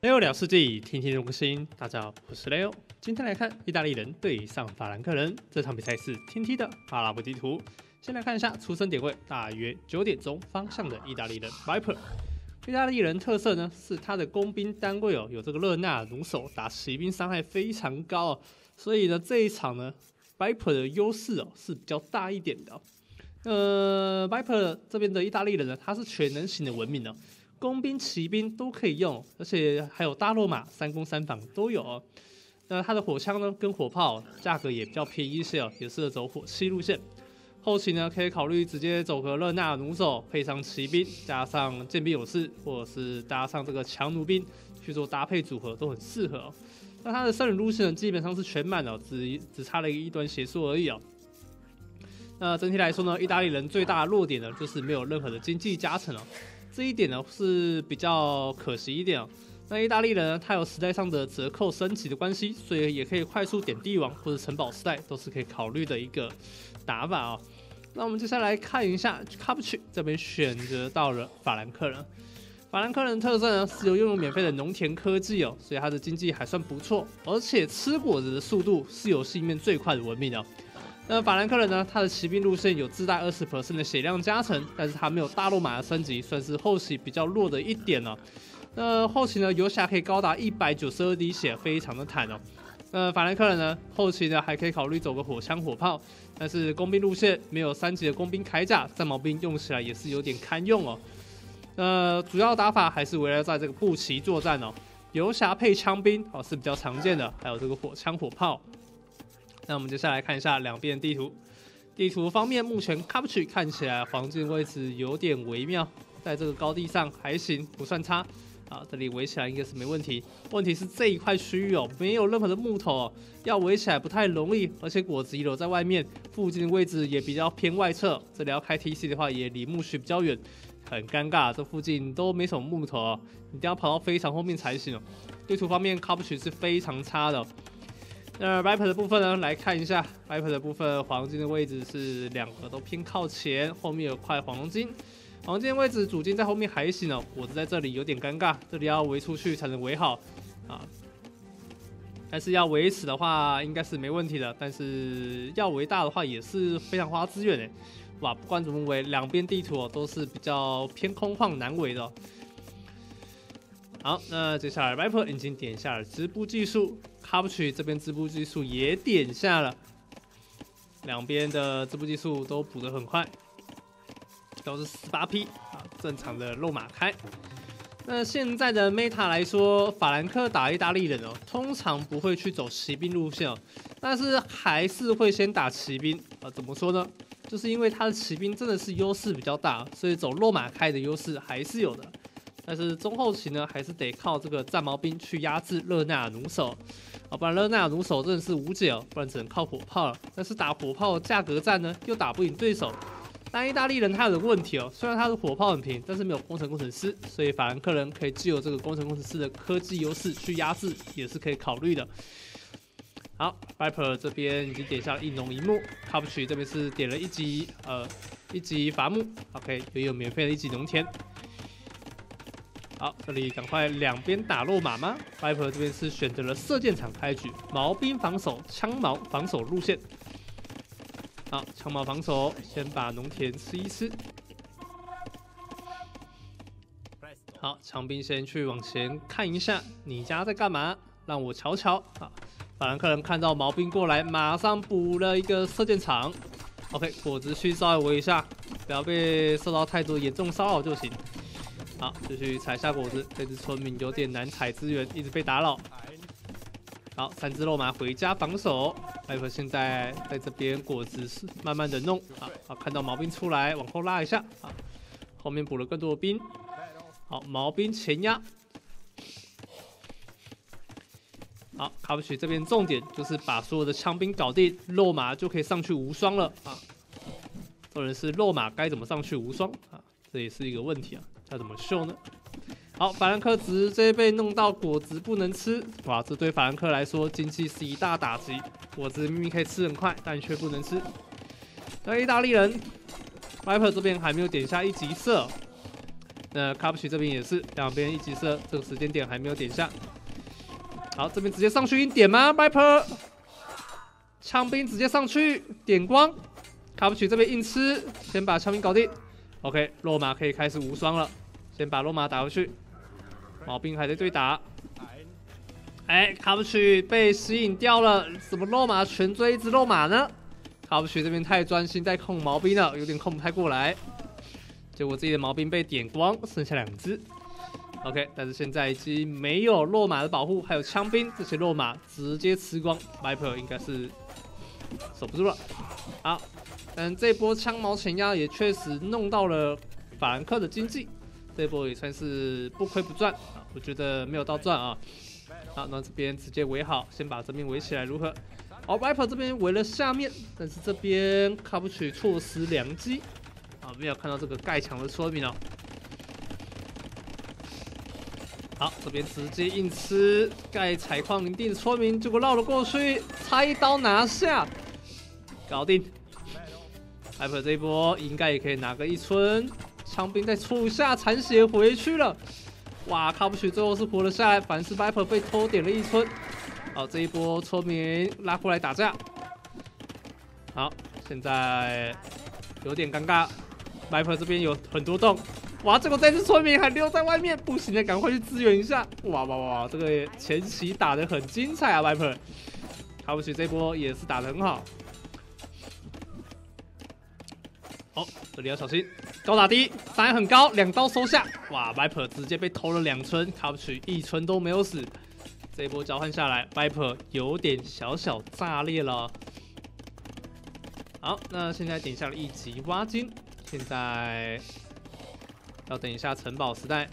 Leo 聊世纪，听听中心。大家好，我是 Leo。今天来看意大利人对上法兰克人，这场比赛是天梯的阿拉伯地图。先来看一下出生点位大约9点钟方向的意大利人 Viper。意大利人特色呢是他的工兵单位有这个热纳弩手打骑兵伤害非常高，所以呢这一场呢 Viper 的优势，是比较大一点的。Viper 这边的意大利人呢他是全能型的文明，工兵、骑兵都可以用，而且还有大罗马、3攻3防都有。那它的火枪呢，跟火炮价格也比较便宜一些，也适合走火器路线。后期呢，可以考虑直接走个热纳弩手，配上骑兵，加上剑兵勇士，或者是搭上这个强弩兵去做搭配组合，都很适合。那它的圣人路线呢，基本上是全满，只差了一个异端邪术而已。那整体来说呢，意大利人最大的弱点呢，就是没有任何的经济加成。这一点呢是比较可惜一点。那意大利人呢，他有时代上的折扣升级的关系，所以也可以快速点帝王或者城堡时代，都是可以考虑的一个打法。那我们接下来看一下 Capucci 这边选择到了法兰克人。法兰克人特色呢是有拥有免费的农田科技，所以他的经济还算不错，而且吃果子的速度是游戏里面最快的文明。那法兰克人呢，他的骑兵路线有自带 20% 的血量加成，但是他没有大罗马的升级，算是后期比较弱的一点。那后期呢，游侠可以高达192滴血，非常的坦。那法兰克人呢，后期呢还可以考虑走个火枪火炮，但是工兵路线没有3级的工兵铠甲，战矛兵用起来也是有点堪用。主要打法还是围绕在这个步骑作战，游侠配枪兵，是比较常见的，还有这个火枪火炮。那我们接下来看一下两边地图。地图方面，目前 Capucci 看起来黄金位置有点微妙，在这个高地上还行，不算差，这里围起来应该是没问题。问题是这一块区域，没有任何的木头，要围起来不太容易，而且果子遗留在外面，附近的位置也比较偏外侧，这里要开 TC 的话也离墓区比较远，很尴尬，这附近都没什么木头，你一定要跑到非常后面才行。地图方面 Capucci 是非常差的。那 Viper 的部分呢，来看一下 Viper 的部分，黄金的位置是两个都偏靠前，后面有块黄金，黄金的位置主金在后面还行，果子在这里有点尴尬，这里要围出去才能围好，但是要围死的话应该是没问题的，但是要围大的话也是非常花资源。哇，不管怎么围，两边地图，都是比较偏空旷难围的。好，那接下来 Viper 已经点下了织布技术， Capucci 这边织布技术也点下了，两边的织布技术都补得很快，都是 18P，正常的肉马开。那现在的 meta 来说，法兰克打意大利人，通常不会去走骑兵路线，但是还是会先打骑兵，怎么说呢，就是因为他的骑兵真的是优势比较大，所以走肉马开的优势还是有的，但是中后期呢，还是得靠这个战矛兵去压制热纳弩手，不然热纳弩手真的是无解，不然只能靠火炮了。但是打火炮价格战呢，又打不赢对手。但意大利人他有个问题，虽然他的火炮很平，但是没有工程师，所以法兰克人可以藉由这个工程师的科技优势去压制，也是可以考虑的。好 ，Viper 这边已经点下了一农一木 ，Capucci 这边是点了一级伐木 ，OK， 也有免费的一级农田。好，这里赶快两边打落马吗 ？Viper 这边是选择了射箭场开局，矛兵防守、枪矛防守路线。好，枪矛防守，先把农田吃一吃。好，枪兵先去往前看一下，你家在干嘛？让我瞧瞧。好，法兰克人看到矛兵过来，马上补了一个射箭场。OK， 果子去稍微围一下，不要被受到太多严重骚扰就行。好，继续采下果子。这只村民有点难采资源，一直被打扰。好，3只肉马回家防守。Viper 现在在这边果子是慢慢的弄啊，看到毛兵出来，往后拉一下啊，后面补了更多的兵。好，毛兵前压。好 ，Capucci 这边重点就是把所有的枪兵搞定，肉马就可以上去无双了啊。重点是肉马该怎么上去无双啊？这也是一个问题啊。要怎么秀呢？好，法兰克直接被弄到果子不能吃，哇！这对法兰克来说经济是一大打击。果子明明可以吃很快，但却不能吃。那意大利人 ，Viper 这边还没有点下一级射，那 Kabushi 这边也是，两边一起射，这个时间点还没有点下。好，这边直接上去一点吗 ？Viper 枪兵直接上去点光 ，Kabushi 这边硬吃，先把枪兵搞定。OK， 落马可以开始无双了，先把落马打回去。毛兵还在对打。 哎，卡布奇被吸引掉了，怎么肉马全追一只肉马呢？卡布奇这边太专心在控毛兵了，有点控不太过来。结果自己的毛兵被点光，剩下两只。OK， 但是现在已经没有肉马的保护，还有枪兵，这些肉马直接吃光 ，Viper 应该是守不住了。好，但这波枪矛前压也确实弄到了法兰克的经济，这波也算是不亏不赚啊，我觉得没有到赚啊。 好，那这边直接围好，先把这边围起来，如何？哦 ，Viper 这边围了下面，但是这边卡布奇错失良机，啊，没有看到这个盖墙的说明哦。好，这边直接硬吃盖采矿林地的说明，结果绕了过去，插一刀拿下，搞定。Viper 这一波应该也可以拿个一村，枪兵在处下残血回去了。 哇，卡布奇最后是活了下来，反而是 Viper 被偷点了一村。好，这一波村民拉过来打架。好，现在有点尴尬 ，Viper 这边有很多洞。哇，结果这只村民还溜在外面，不行了，赶快去支援一下。哇哇哇，这个前期打得很精彩啊 ，Viper。卡布奇这波也是打得很好。好，这里要小心。 高打低，伤害很高，两刀收下。哇 ，Viper 直接被偷了两村，卡布奇一村都没有死。这一波交换下来 ，Viper 有点小小炸裂了。好，那现在点下了一级挖金，现在要等一下城堡时代。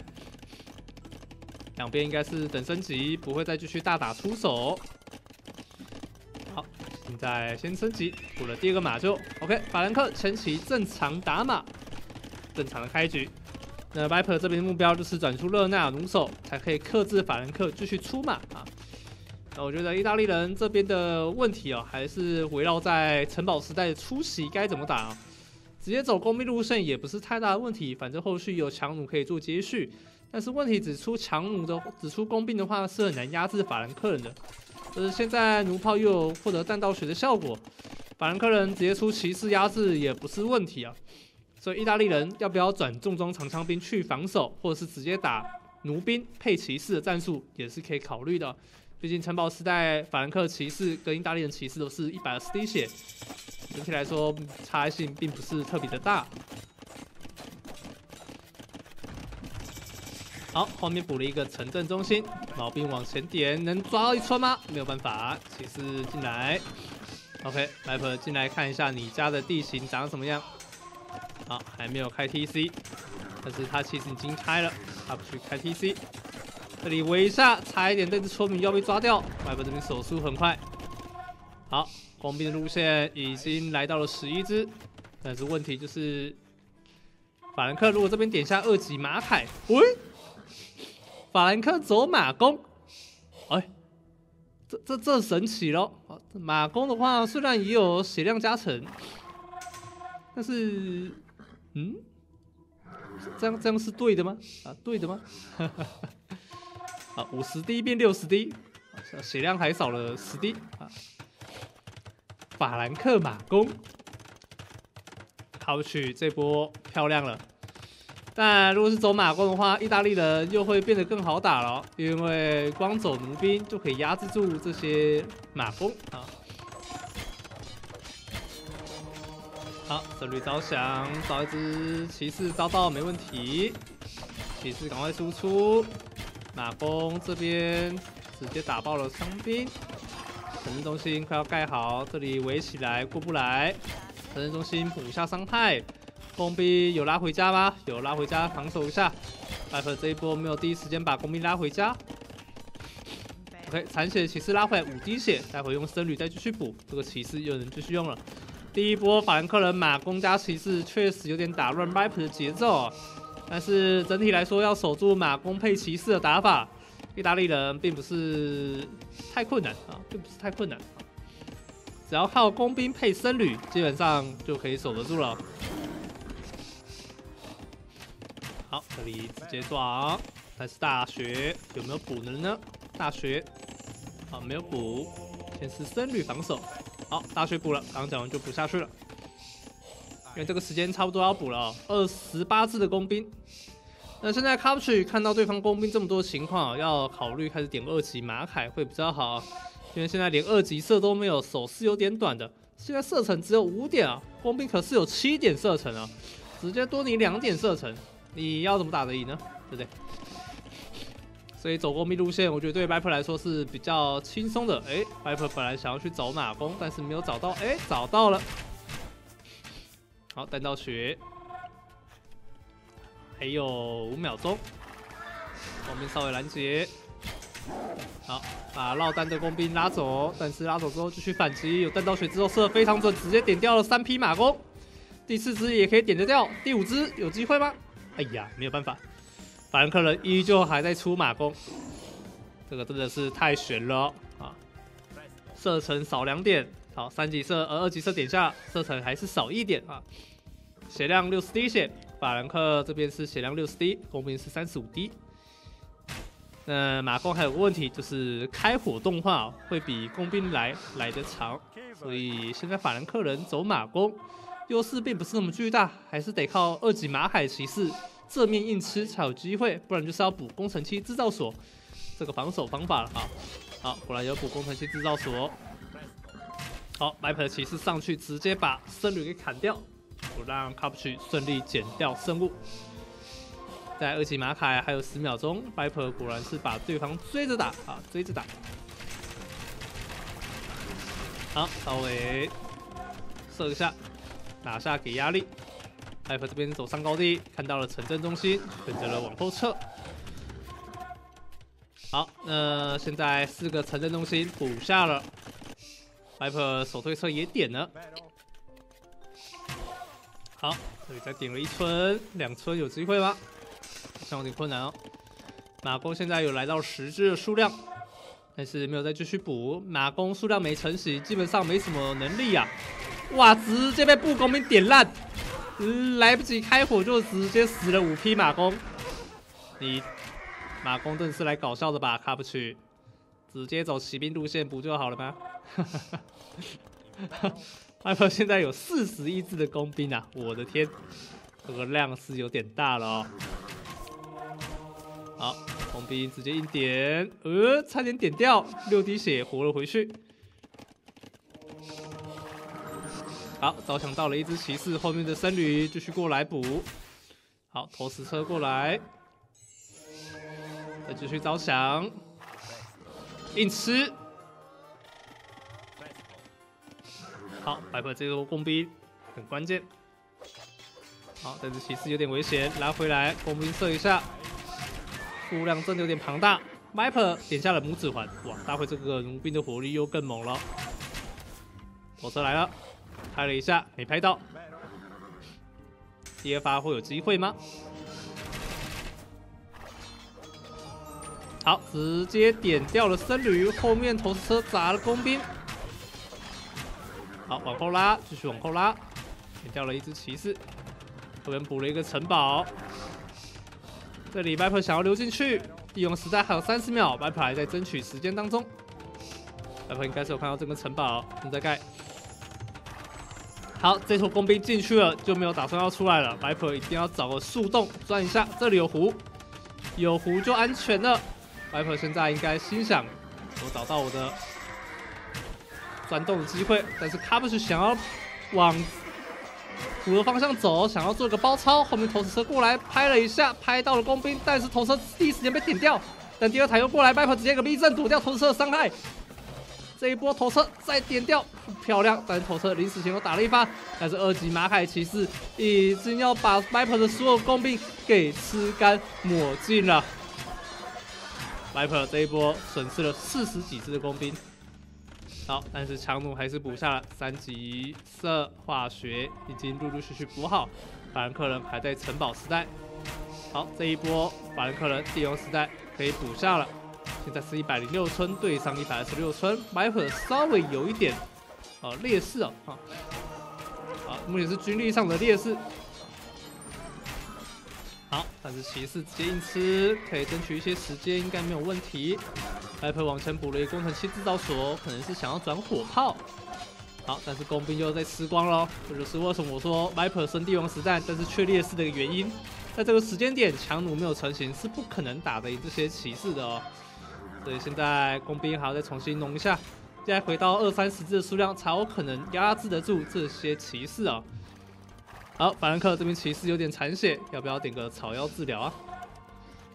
两边应该是等升级，不会再继续大打出手。好，现在先升级，补了第二个马厩。OK， 法兰克前期正常打马。 正常的开局，那 Viper 这边的目标就是转出热那弩手，才可以克制法兰克继续出马啊。那我觉得意大利人这边的问题哦，还是围绕在城堡时代的初期该怎么打啊？直接走工兵路线也不是太大的问题，反正后续有强弩可以做接续。但是问题只出工兵的话是很难压制法兰克人的，就是现在弩炮又有获得弹道学的效果，法兰克人直接出骑士压制也不是问题啊。 所以意大利人要不要转重装长枪兵去防守，或者是直接打弩兵配骑士的战术，也是可以考虑的。毕竟城堡时代法兰克骑士跟意大利人骑士都是120滴血，整体来说差异性并不是特别的大。好，后面补了一个城镇中心，毛兵往前点，能抓到一村吗？没有办法，骑士进来。OK， Viper 进来看一下你家的地形长什么样。 好，还没有开 TC， 但是他其实已经开了，他不去开 TC。这里围一下，差一点这只村民要被抓掉。Viper 这边手速很快。好，工兵的路线已经来到了11只，但是问题就是法兰克如果这边点下二级马凯，喂，法兰克走马弓，哎，这神奇咯。马弓的话虽然也有血量加成，但是。 嗯，这样是对的吗？啊，对的吗？啊，50滴变60滴，血量还少了10滴啊。法兰克马弓，考取这波漂亮了。但如果是走马弓的话，意大利人又会变得更好打了，因为光走弩兵就可以压制住这些马弓啊。 好，这里招降，找一只骑士招到没问题。骑士赶快输出，马弓这边直接打爆了伤兵。城镇中心快要盖好，这里围起来过不来。城镇中心补一下伤害，工兵有拉回家吗？有拉回家，防守一下。Viper 这一波没有第一时间把工兵拉回家。OK， 残血骑士拉回来5滴血，待会用僧侣再继续补，这个骑士又能继续用了。 第一波法兰克人马弓加骑士确实有点打乱 Viper 的节奏、哦，但是整体来说要守住马弓配骑士的打法，意大利人并不是太困难啊，并不是太困难，只要靠工兵配僧侣，基本上就可以守得住了。好，这里直接撞，但是大学有没有补能呢？大学，好，没有补。先是僧侣防守，好，大学补了，刚刚讲完就补下去了，因为这个时间差不多要补了、哦，28只的工兵。 那现在 Capture 看到对方工兵这么多情况，要考虑开始点2级马凯会比较好，因为现在连2级射都没有，手是有点短的。现在射程只有5点啊，工兵可是有7点射程啊，直接多你2点射程，你要怎么打得赢呢？对不对？所以走工兵路线，我觉得对 Viper 来说是比较轻松的。哎、Viper 本来想要去找马弓，但是没有找到，哎，找到了。好，弹道学。 还有5秒钟，后面稍微拦截，好，把落单的工兵拉走，但是拉走之后继续反击，有弹道血之后射得非常准，直接点掉了3匹马弓，第4只也可以点得掉，第5只有机会吗？哎呀，没有办法，法兰克人依旧还在出马弓，这个真的是太悬了啊！射程少2点，好，3级射2级射点下，射程还是少1点啊，血量60滴血。 法兰克这边是血量60滴，工兵是35滴。那马弓还有个问题，就是开火动画会比工兵来得长，所以现在法兰克人走马弓，优势并不是那么巨大，还是得靠2级马海骑士正面硬吃才有机会，不然就是要补工程7制造所这个防守方法了啊。好，果然有补工程7制造所。好，白牌的骑士上去直接把僧侣给砍掉。 我让 Capture 顺利减掉生物，在2级马凯还有10秒钟 ，Viper 果然是把对方追着打啊，追着打。好，稍微射一下，拿下给压力。Viper 这边走上高地，看到了城镇中心，选择了往后撤。好，那现在4个城镇中心补下了 ，Viper 手推车也点了。 好，这里再点了1村、2村，有机会吗？好像有点困难哦。马弓现在有来到10只的数量，但是没有再继续补。马弓数量没成型，基本上没什么能力啊。哇，直接被步弓兵点烂，来不及开火就直接死了5匹马弓。你马弓真的是来搞笑的吧？卡不去，直接走骑兵路线不就好了吗？哈哈哈。 Viper 现在有41只的工兵啊！我的天，这个量是有点大了哦。好，工兵直接一点，差点点掉，6滴血活了回去。好，着想到了1只骑士，后面的僧侣继续过来补。好，投石车过来，再继续着想，硬吃。 好，白牌这波工兵很关键。好，但是骑士有点危险，拉回来，工兵射一下，数量真的有点庞大。Viper 点下了拇指环，哇，待会这个弩兵的火力又更猛了。火车来了，拍了一下没拍到，第二发会有机会吗？好，直接点掉了僧侣，后面投石车砸了工兵。 好，往后拉，继续往后拉，点掉了1只骑士，后面补了一个城堡。这里 Viper 想要溜进去，利用时代还有30秒 ，Viper 还在争取时间当中。Viper 应该是有看到这个城堡正在盖。好，这坨工兵进去了就没有打算要出来了 ，Viper 一定要找个树洞钻一下，这里有湖，有湖就安全了。Viper 现在应该心想，我找到我的。 钻洞的机会，但是卡布奇想要往湖的方向走，想要做一个包抄。后面投石车过来拍了一下，拍到了工兵，但是投石车第一时间被点掉。但第二台又过来 ，Viper 直接一个避震躲掉投石车的伤害。这一波投车再点掉，漂亮！但是投车临死前都打了一发，但是2级马凯骑士已经要把 Viper 的所有工兵给吃干抹净了。Viper 这一波损失了40几只的工兵。 好，但是强弩还是补下了3级射化学，已经陆陆续续补好。法兰克人还在城堡时代。好，这一波法兰克人地龙时代可以补下了。现在是106村对上126村 ，Viper 稍微有一点劣势哦。好，目前是军力上的劣势。好，但是骑士直接硬吃，可以争取一些时间，应该没有问题。Hyper 往前补了一个工程器制造所，可能是想要转火炮。好，但是工兵又在吃光了，这就是为什么我说 Viper 升帝王实战，但是却劣势的一个原因。在这个时间点，强弩没有成型是不可能打得赢这些骑士的哦。所以现在工兵还要再重新弄一下，现在回到20-30只的数量才有可能压制得住这些骑士啊、哦。 好，法兰克这边骑士有点残血，要不要点个草药治疗啊？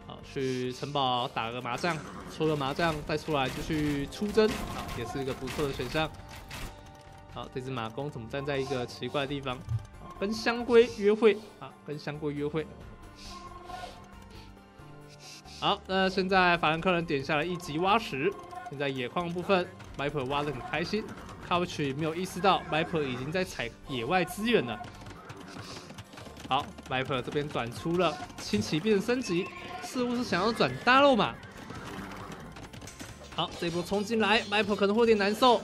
好，去城堡打个麻将，抽个麻将，再出来就去出征，好，也是一个不错的选项。好，这只马弓怎么站在一个奇怪的地方？跟香龟约会啊，跟香龟约会。好，那现在法兰克人点下了一级挖石，现在野矿部分 ，Viper 挖得很开心 ，Couch 没有意识到 Viper 已经在采野外资源了。 好 ，Viper 这边转出了轻骑变升级，似乎是想要转大肉马。好，这一波冲进来 ，Viper 可能会有点难受。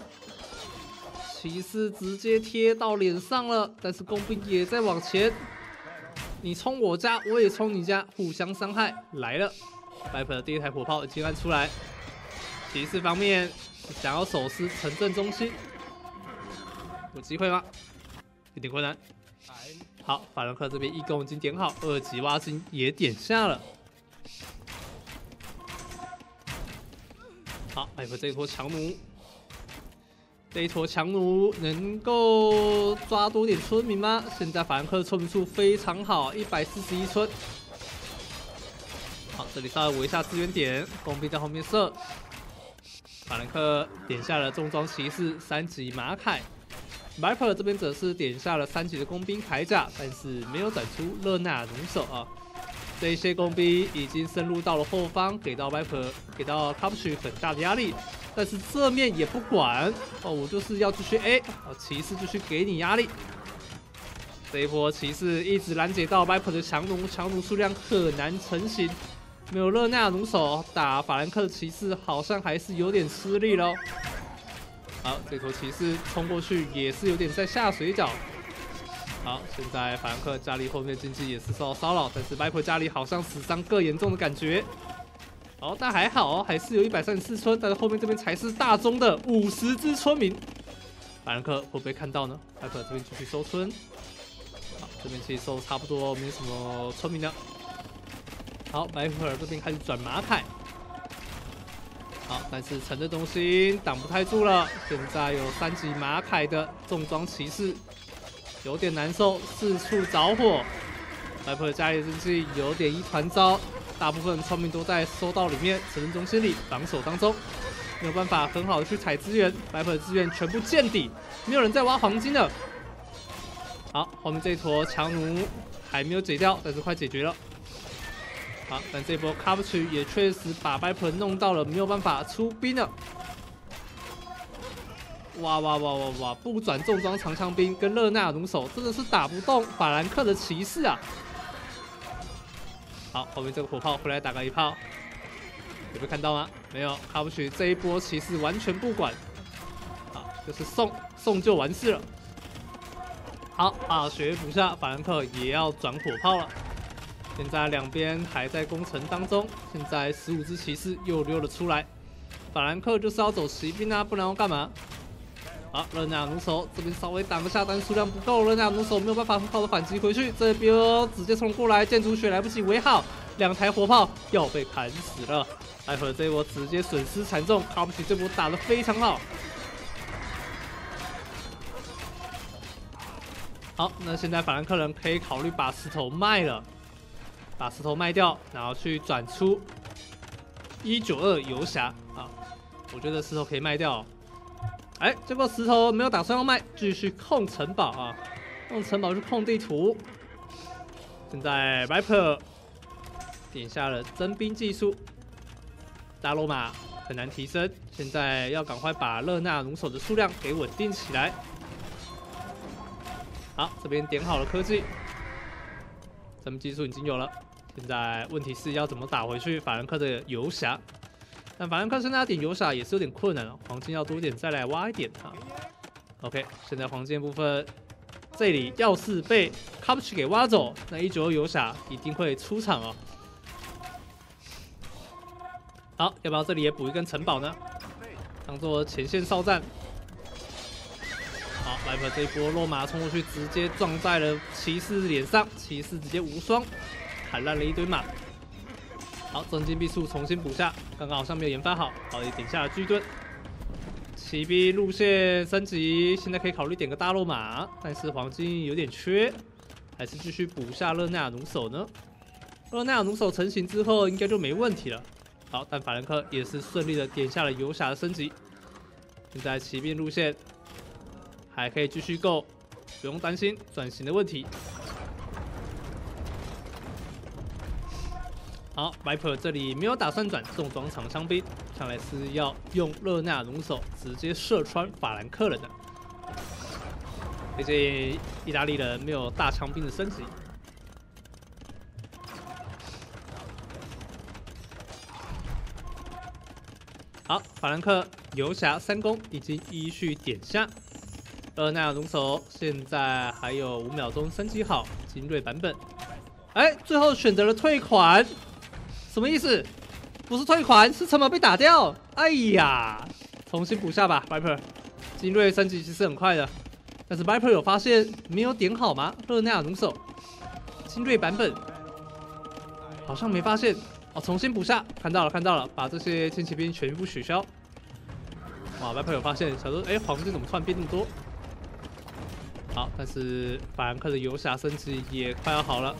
骑士直接贴到脸上了，但是工兵也在往前，你冲我家，我也冲你家，互相伤害来了。Viper 的第一台火炮已经按出来，骑士方面想要手撕城镇中心，有机会吗？有点困难。 好，法兰克这边一弓已经点好，二级挖金也点下了。好，哎，这一坨强弩，这一坨强弩能够抓多点村民吗？现在法兰克的村民数非常好，141村。好，这里稍微围一下支援点，工兵在后面射。法兰克点下了重装骑士3级马铠。 Viper 这边则是点下了3级的工兵铠甲，但是没有展出热纳弩手啊。这些工兵已经深入到了后方，给到 Viper 给到 Capture 很大的压力，但是这面也不管哦，我就是要继续 A 啊，骑士继续给你压力。这一波骑士一直拦截到 Viper 的强弩，强弩数量很难成型，没有热纳弩手打法兰克的骑士好像还是有点吃力咯。 好，这头骑士冲过去也是有点在下水饺。好，现在法兰克家里后面经济也是受到骚扰，但是 Viper 家里好像死伤更严重的感觉。好、哦，但还好、哦，还是有134村，但是后面这边才是大宗的50只村民。法兰克会不会看到呢 ？Viper 这边继续收村。好，这边其实收差不多没什么村民了。好 ，Viper 这边开始转马凯。 好，但是城的中心挡不太住了。现在有3级马铠的重装骑士，有点难受，四处着火。Viper 家里经济有点一团糟，大部分村民都在收到里面城镇中心里防守当中，没有办法很好的去采资源。Viper 资源全部见底，没有人在挖黄金了。好，后面这一坨强弩还没有解掉，但是快解决了。 好，但这波 Capture 也确实把 Viper 弄到了没有办法出兵了。哇哇哇哇哇！不转重装长枪兵跟热纳弩手真的是打不动法兰克的骑士啊！好，后面这个火炮回来打个一炮，有没有看到吗？没有 ，Capture 这一波骑士完全不管，好，就是送就完事了。好，把血补下，法兰克也要转火炮了。 现在两边还在攻城当中，现在15只骑士又溜了出来。法兰克就是要走骑兵啊，不然要干嘛？好，热纳弩手这边稍微挡一下，但数量不够，热纳弩手没有办法很好的反击回去。这边直接冲过来，建筑血来不及围好，2台火炮要被砍死了。艾弗这一波直接损失惨重，卡布奇这波打得非常好。 好，那现在法兰克人可以考虑把石头卖了。 把石头卖掉，然后去转出192游侠啊！我觉得石头可以卖掉、哦。哎，结果石头没有打算要卖，继续控城堡啊！用城堡去控地图。现在 Viper 点下了征兵技术，大罗马很难提升。现在要赶快把热纳弩手的数量给稳定起来。好，这边点好了科技，咱们技术已经有了。 现在问题是要怎么打回去法兰克的游侠？但法兰克现在要点游侠也是有点困难了、哦，黄金要多一点再来挖一点哈。OK， 现在黄金部分这里要是被 Kabuchi 给挖走，那192游侠一定会出场哦。好，要不要这里也补一根城堡呢？当做前线哨战。好 ，Viper 这一波落马冲过去，直接撞在了骑士脸上，骑士直接无双，砍烂了一堆马。 好，增进必速重新补下，刚刚好像没有研发好，好也顶下了巨盾。骑兵路线升级，现在可以考虑点个大肉马，但是黄金有点缺，还是继续补下热那亚弩手呢。热那亚弩手成型之后，应该就没问题了。好，但法兰克也是顺利的点下了游侠的升级。现在骑兵路线还可以继续够，不用担心转型的问题。 好 ，Viper 这里没有打算转重装长枪兵，看来是要用热那亚弩手直接射穿法兰克人的。毕竟意大利人没有大枪兵的升级。好，法兰克游侠三攻已经依序点下，热那亚弩手现在还有5秒钟升级好精锐版本。哎，最后选择了退款。 什么意思？不是退款，是城堡被打掉。哎呀，重新补下吧 ，Viper。精锐升级其实很快的，但是 Viper 有发现没有点好吗？热那亚弩手精锐版本好像没发现哦，重新补下。看到了，看到了，把这些轻骑兵全部取消。哇 ，Viper 有发现，想说，哎，黄金怎么突然变那么多？好，但是法兰克的游侠升级也快要好了。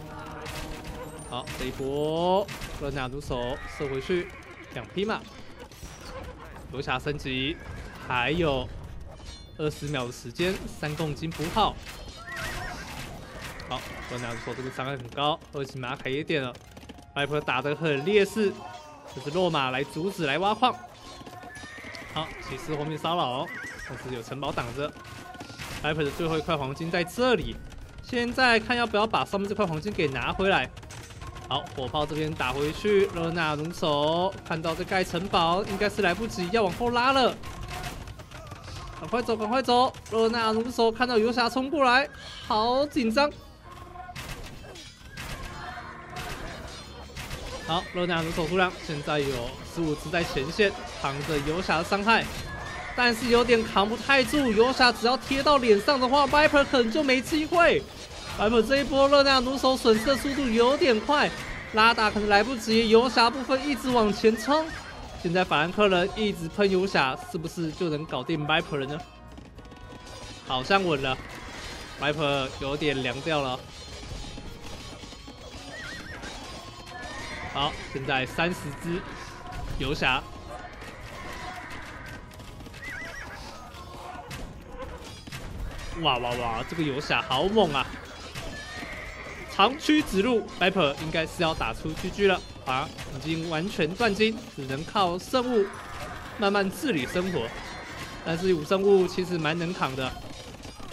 好，这一波热那亚弩手射回去，2匹马，游侠升级，还有20秒的时间，3公斤补好。好，热那亚弩手这个伤害很高，20马卡也点了 ，Viper 打得很劣势，这是落马来阻止来挖矿。好，骑士后面骚扰，但是有城堡挡着 ，Viper 的最后一块黄金在这里，现在看要不要把上面这块黄金给拿回来。 好，火炮这边打回去，热那亚弩手看到在盖城堡，应该是来不及，要往后拉了。赶快走，赶快走！热那亚弩手看到游侠冲过来，好紧张。好，热那亚弩手数量现在有15只在前线扛着游侠的伤害，但是有点扛不太住，游侠只要贴到脸上的话 ，Viper 可能就没机会。 Viper 这一波热那亚弩手损失的速度有点快，拉打可能来不及。游侠部分一直往前冲，现在法兰克人一直喷游侠，是不是就能搞定 Viper 了呢？好像稳了 ，Viper 有点凉掉了。好，现在30只游侠。 哇哇哇！这个游侠好猛啊！长驱直入 ，Viper 应该是要打出GG了啊！已经完全断金，只能靠圣物慢慢治理生活。但是5圣物其实蛮能扛的，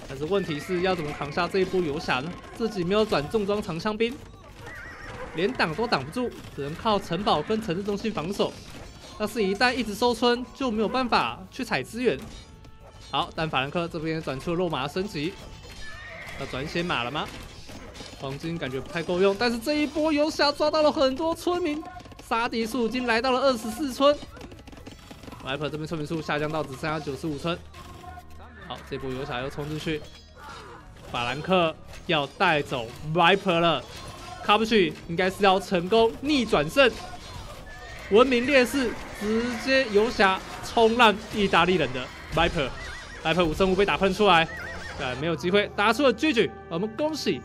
但是问题是要怎么扛下这一波游侠呢？自己没有转重装长枪兵，连挡都挡不住，只能靠城堡跟城市中心防守。但是，一旦一直收村，就没有办法去采资源。 好，但法兰克这边转出了肉马升级，要转血马了吗？黄金感觉不太够用，但是这一波游侠抓到了很多村民，杀敌数已经来到了24村。Viper 这边村民数下降到只剩下95村。好，这波游侠又冲出去，法兰克要带走 Viper 了 ，Kabuchi 应该是要成功逆转胜，文明劣势直接游侠冲烂意大利人的 Viper。 Viper 5圣物被打喷出来，没有机会打出了 GG， 我们恭喜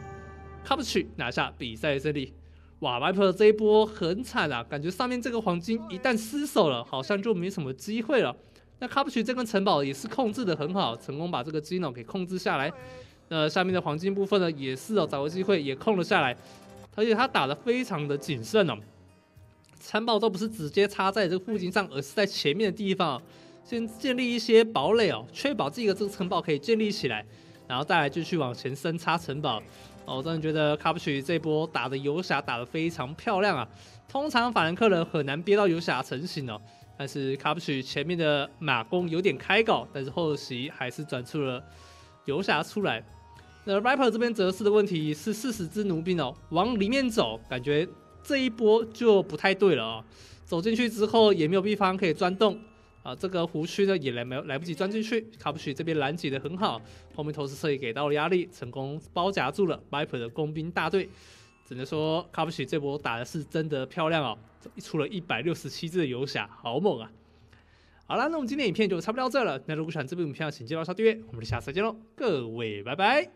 Kabuchi 拿下比赛的胜利。哇 ，Viper 这一波很惨啊，感觉上面这个黄金一旦失手了，好像就没什么机会了。那 Kabuchi 这根城堡也是控制的很好，成功把这个Gino给控制下来。下面的黄金部分呢，也是哦，找个机会也控了下来，而且他打得非常的谨慎哦，城堡都不是直接插在这个附近上，而是在前面的地方哦。 先建立一些堡垒哦，确保自己的这个城堡可以建立起来，然后再来继续往前深插城堡。哦，我真的觉得 Kabuchi 这波打的游侠打得非常漂亮啊！通常法兰克人很难憋到游侠成型哦，但是 Kabuchi 前面的马弓有点开搞，但是后期还是转出了游侠出来。The Ripper 这边哲士的问题是40只弩兵哦，往里面走，感觉这一波就不太对了哦。走进去之后也没有地方可以钻洞啊，这个湖区呢也来不及钻进去。卡布奇这边拦截的很好，后面投石车也给到了压力，成功包夹住了 Ripper 的工兵大队。只能说卡布奇这波打的是真的漂亮哦，出了167只的游侠，好猛啊！ 好啦，那我们今天影片就差不多到这了。那如果喜欢这部影片，请记得按下订阅。我们下次再见喽，各位，拜拜。